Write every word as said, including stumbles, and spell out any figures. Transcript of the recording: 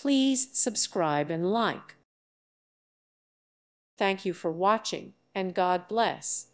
Please subscribe and like. Thank you for watching, and God bless.